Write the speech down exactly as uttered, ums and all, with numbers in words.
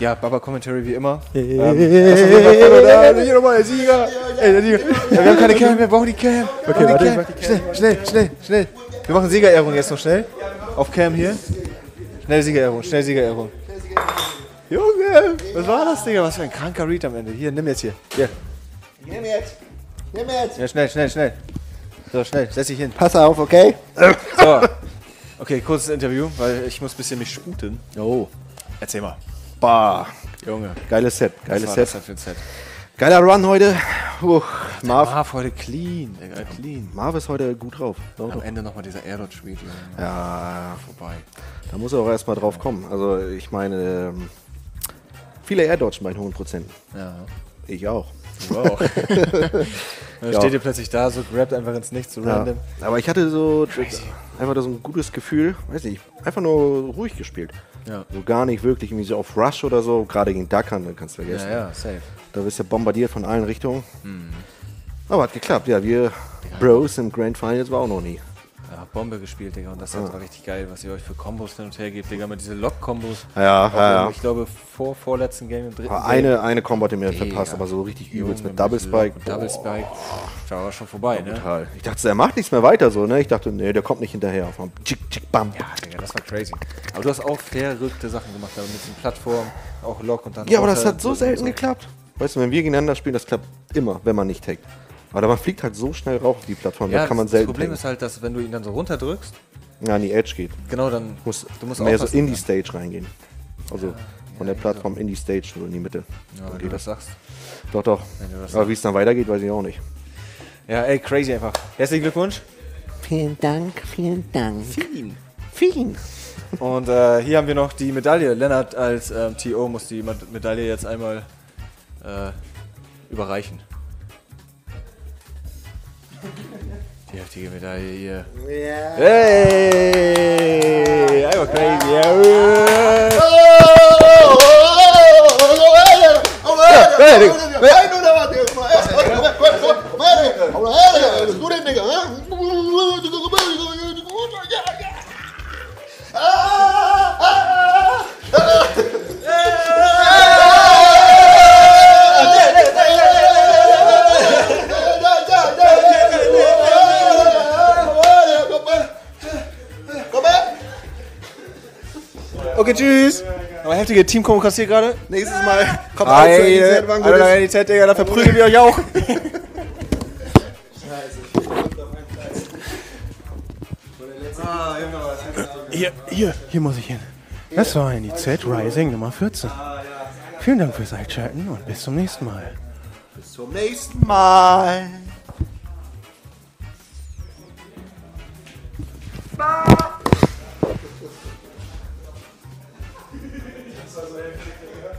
Ja, Baba Commentary wie immer. Ähm, hier nochmal der Sieger. Ey, der Sieger. Ja, wir haben keine Cam, wir brauchen die Cam. Okay, warte, ich mach die Cam. Schnell, schnell, schnell, schnell. Wir machen Siegerehrung jetzt noch schnell. Auf Cam hier. Schnell Siegerehrung, schnell Siegerehrung. Junge, was war das, Digga? Was für ein kranker Read am Ende. Hier, nimm jetzt hier. Hier. Nimm jetzt. Nimm jetzt. Ja, schnell, schnell, schnell. So, schnell, setz dich hin. Pass auf, okay? So. Okay, kurzes Interview, weil ich muss ein bisschen mich sputen. Oh. Erzähl mal. Bah. Junge. Geiles Set. Geiles Set. Das war das für ein Set. Geiler Run heute. Uch, Marv. Marv heute clean. Digga, clean. Marv ist heute gut drauf. Doch, Am doch. Ende nochmal dieser Air-Dodge-Read. Ja. Vorbei. Da muss er auch erstmal drauf kommen. Also, ich meine, viele Air-Dodge bei hohen Prozenten. Ja. Ich auch. Du auch. Dann steht ihr plötzlich da, so grabt einfach ins Nichts, so ja. random. Aber ich hatte so Crazy. einfach so ein gutes Gefühl, weiß nicht, einfach nur ruhig gespielt. Ja. So gar nicht wirklich irgendwie so auf Rush oder so, gerade gegen Dakkan, dann kannst du vergessen. Ja, ja, safe. Da wirst du bombardiert von allen Richtungen. Mhm. Aber hat geklappt, ja, wir ja. Bros im Grand Finals war auch noch nie. Ja, Bombe gespielt, Digga, und das war ja. richtig geil, was ihr euch für Kombos hin und her gebt, Digga, mit diese Lock-Kombos. Ja, auch, ja, ja. Ich glaube, vor vorletzten Game im dritten eine, Game. Eine Kombo hat mir Digga. verpasst, aber so richtig übelst mit Double Spike. Mit Double Spike, da war schon vorbei, ja, ne? Total. Ich dachte, er macht nichts mehr weiter, so, ne? Ich dachte, nee, der kommt nicht hinterher. Auf einem Chick, Chick, Bam. Ja, Digga, das war crazy. Aber du hast auch verrückte Sachen gemacht, also mit den Plattformen, auch Lock und dann... Ja, aber das hat so selten geklappt. Weißt du, wenn wir gegeneinander spielen, das klappt immer, wenn man nicht hackt. Aber man fliegt halt so schnell rauf auf die Plattform, ja, da kann man selten. Das Problem hängen. ist halt, dass wenn du ihn dann so runterdrückst... Ja, an die Edge geht. Genau, dann... Musst, du musst mehr so in die Stage dann. reingehen. Also ja, von ja, der Plattform in die Stage, nur in die Mitte. Ja, wenn du das sagst. Doch, doch. Aber wie es dann weitergeht, weiß ich auch nicht. Ja, ey, crazy einfach. Herzlichen Glückwunsch. Vielen Dank, vielen Dank. Vielen. Vielen. Und äh, hier haben wir noch die Medaille. Lennart als ähm, T O muss die Medaille jetzt einmal äh, überreichen. Die heftige Medaille hier. Yeah. Hey! Einfach crazy. Okay, tschüss. Aber heftige Teamkombo kassiert gerade. Nächstes Mal kommt alles zur N I Z. Alle nach N I Z, Digga, da verprügeln wir euch auch. Scheiße, ich bin auf einem Gleis. Hier, hier, hier muss ich hin. Das war N I Z Rising Nummer vierzehn. Vielen Dank fürs Einschalten und bis zum nächsten Mal. Bis zum nächsten Mal. Das war so heftig, oder?